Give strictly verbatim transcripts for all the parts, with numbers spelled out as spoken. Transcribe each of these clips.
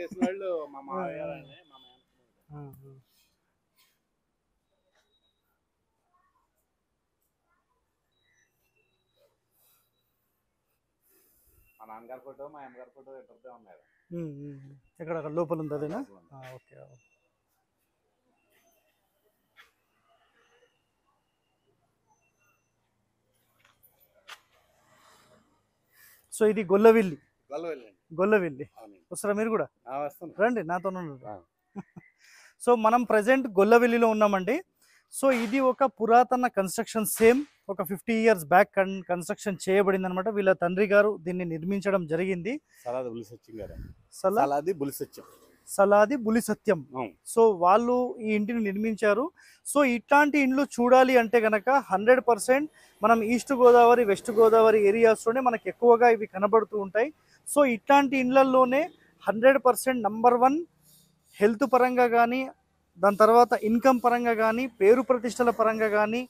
Action చేసిన వాళ్ళు మా మామయ్యనే మా మామయ్య. మా నాన్నగారి ఫోటో మా అమ్మగారి ఫోటో ఇద్దరిదే ఉన్నాయి ఇక్కడ అక్కడ లోపల ఉంది అదేనా? ఓకే సో ఇది గొల్లవెల్లి గొల్లవెల్లి వస్తారా మీరు కూడా రండి నాతో. సో మనం ప్రజెంట్ గొల్లవెల్లిలో ఉన్నామండి. సో ఇది ఒక పురాతన కన్స్ట్రక్షన్ సేమ్ ఒక ఫిఫ్టీ ఇయర్స్ బ్యాక్ కన్స్ట్రక్షన్ చేయబడింది అనమాట. వీళ్ళ తండ్రి గారు దీన్ని నిర్మించడం జరిగింది. సలాది బులి సత్యం సో వాళ్ళు ఈ ఇంటిని నిర్మించారు. సో ఇట్లాంటి ఇండ్లు చూడాలి అంటే గనక హండ్రెడ్ పర్సెంట్ మనం ఈస్ట్ గోదావరి వెస్ట్ గోదావరి ఏరియాస్లోనే మనకు ఎక్కువగా ఇవి కనబడుతూ ఉంటాయి. సో ఇట్లాంటి ఇండ్లలోనే hundred percent number one health పరంగా కానీ దాని తర్వాత ఇన్కమ్ పరంగా కానీ పేరు ప్రతిష్టల పరంగా కానీ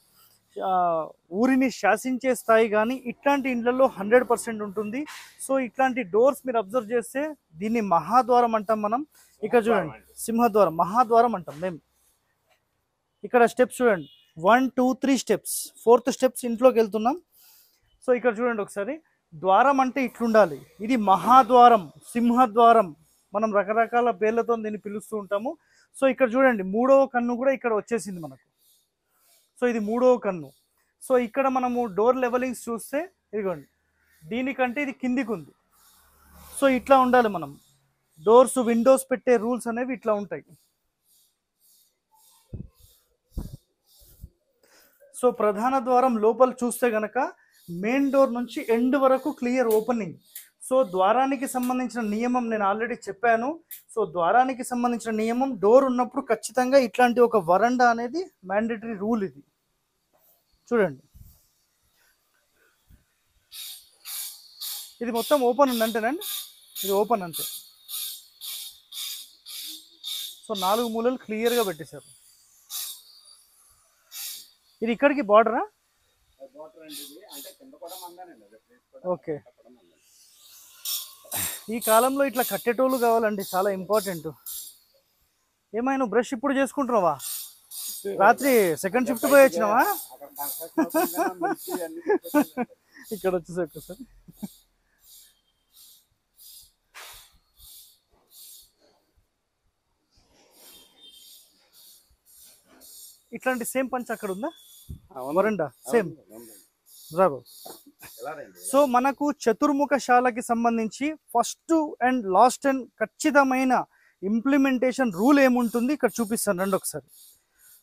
ఊరిని శాసించే స్థాయి కానీ ఇట్లాంటి ఇండ్లలో హండ్రెడ్ పర్సెంట్ ఉంటుంది. సో ఇట్లాంటి డోర్స్ మీరు అబ్జర్వ్ చేస్తే దీన్ని మహాద్వారం అంటాం మనం. ఇక్కడ చూడండి సింహద్వారం మహాద్వారం అంటాం మేము. ఇక్కడ స్టెప్స్ చూడండి one two three steps fourth steps ఇంట్లోకి వెళ్తున్నాం. సో ఇక్కడ చూడండి ఒకసారి ద్వారం అంటే ఇట్లుండాలి. ఇది మహాద్వారం సింహద్వారం మనం రకరకాల పేర్లతో దీన్ని పిలుస్తూ ఉంటాము. సో ఇక్కడ చూడండి మూడవ కన్ను కూడా ఇక్కడ వచ్చేసింది మనకు. సో ఇది మూడవ కన్ను. సో ఇక్కడ మనము డోర్ లెవెలింగ్స్ చూస్తే ఇదిగోండి దీనికంటే ఇది కిందికి ఉంది. సో ఇట్లా ఉండాలి మనం. డోర్స్ విండోస్ పెట్టే రూల్స్ అనేవి ఇట్లా ఉంటాయి. సో ప్రధాన ద్వారం లోపల చూస్తే గనక మెయిన్ డోర్ నుంచి ఎండ్ వరకు క్లియర్ ఓపెనింగ్. సో ద్వారానికి సంబంధించిన నియమం నేను ఆల్రెడీ చెప్పాను. సో ద్వారానికి సంబంధించిన నియమం డోర్ ఉన్నప్పుడు ఖచ్చితంగా ఇట్లాంటి ఒక వరండా అనేది మ్యాండేటరీ రూల్. ఇది చూడండి ఇది మొత్తం ఓపెన్ ఉంది అంటేనండి ఇది ఓపెన్ అంతే. సో నాలుగు మూలలు క్లియర్గా పెట్టేశారు. ఇది ఇక్కడికి బార్డరా? ఓకే ఈ కాలంలో ఇట్లా కట్టేటోళ్ళు కావాలండి చాలా ఇంపార్టెంట్. ఏమైనా బ్రష్ ఇప్పుడు చేసుకుంటున్నావా? రాత్రి సెకండ్ షిఫ్ట్ పోయి వచ్చినావా? ఇక్కడ వచ్చేసరికి సార్ ఇట్లాంటి సేమ్ పంచ్ అక్కడ ఉందా వరండా సేమ్ రాబో. సో మనకు చతుర్ముఖశాలకి సంబంధించి ఫస్ట్ అండ్ లాస్ట్ అండ్ ఖచ్చితమైన ఇంప్లిమెంటేషన్ రూల్ ఏముంటుంది ఇక్కడ చూపిస్తాను రండి ఒకసారి.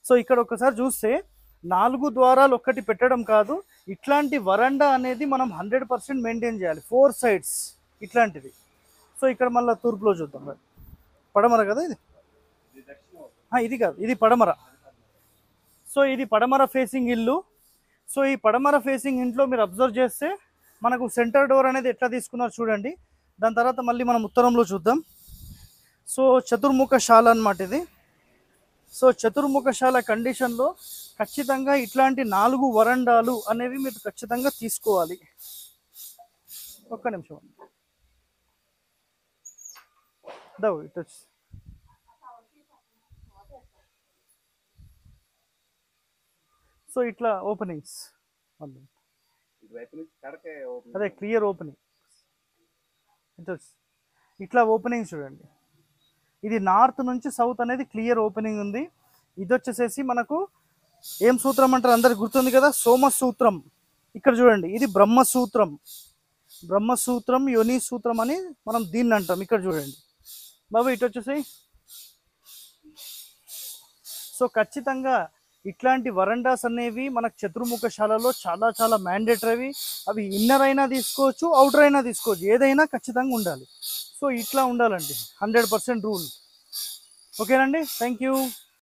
సో ఇక్కడ ఒకసారి చూస్తే నాలుగు ద్వారాలు ఒక్కటి పెట్టడం కాదు ఇట్లాంటి వరండా అనేది మనం హండ్రెడ్ పర్సెంట్ మెయింటైన్ చేయాలి. ఫోర్ సైడ్స్ ఇట్లాంటిది. సో ఇక్కడ మళ్ళీ తూర్పులో చూద్దాం రండి. పడమర కదా ఇది ఇది కాదు ఇది పడమర. సో ఇది పడమర ఫేసింగ్ ఇల్లు. సో ఈ పడమర ఫేసింగ్ ఇంట్లో మీరు అబ్జర్వ్ చేస్తే మనకు సెంటర్ డోర్ అనేది ఎట్లా తీసుకున్నారు చూడండి. దాని తర్వాత మళ్ళీ మనం ఉత్తరంలో చూద్దాం. సో చతుర్ముఖశాల అన్నమాట ఇది. సో చతుర్ముఖశాల కండిషన్లో ఖచ్చితంగా ఇట్లాంటి నాలుగు వరండాలు అనేవి మీరు ఖచ్చితంగా తీసుకోవాలి. ఒక్క నిమిషం దవ్ ఇట్ సో ఇట్లా ఓపెనింగ్స్ అదే క్లియర్ ఓపెనింగ్ ఇట్లా ఓపెనింగ్ చూడండి. ఇది నార్త్ నుంచి సౌత్ అనేది క్లియర్ ఓపెనింగ్ ఉంది. ఇది వచ్చేసేసి మనకు ఏం సూత్రం అంటారు అందరికి గుర్తుంది కదా సోమసూత్రం. ఇక్కడ చూడండి ఇది బ్రహ్మసూత్రం బ్రహ్మసూత్రం యోని సూత్రం అని మనం దీన్ని అంటాం. ఇక్కడ చూడండి బాబు ఇటు వచ్చేసాయి. సో ఖచ్చితంగా ఇట్లాంటి వరండాస్ అనేవి మనకు చతుర్ముఖశాలలో చాలా చాలా మ్యాండేటరీ. అవి ఇన్నర్ అయినా తీసుకోవచ్చు అవుటర్ అయినా తీసుకోవచ్చు ఏదైనా ఖచ్చితంగా ఉండాలి. సో ఇట్లా ఉండాలండి హండ్రెడ్ పర్సెంట్ రూల్. ఓకేనండి థ్యాంక్ యూ.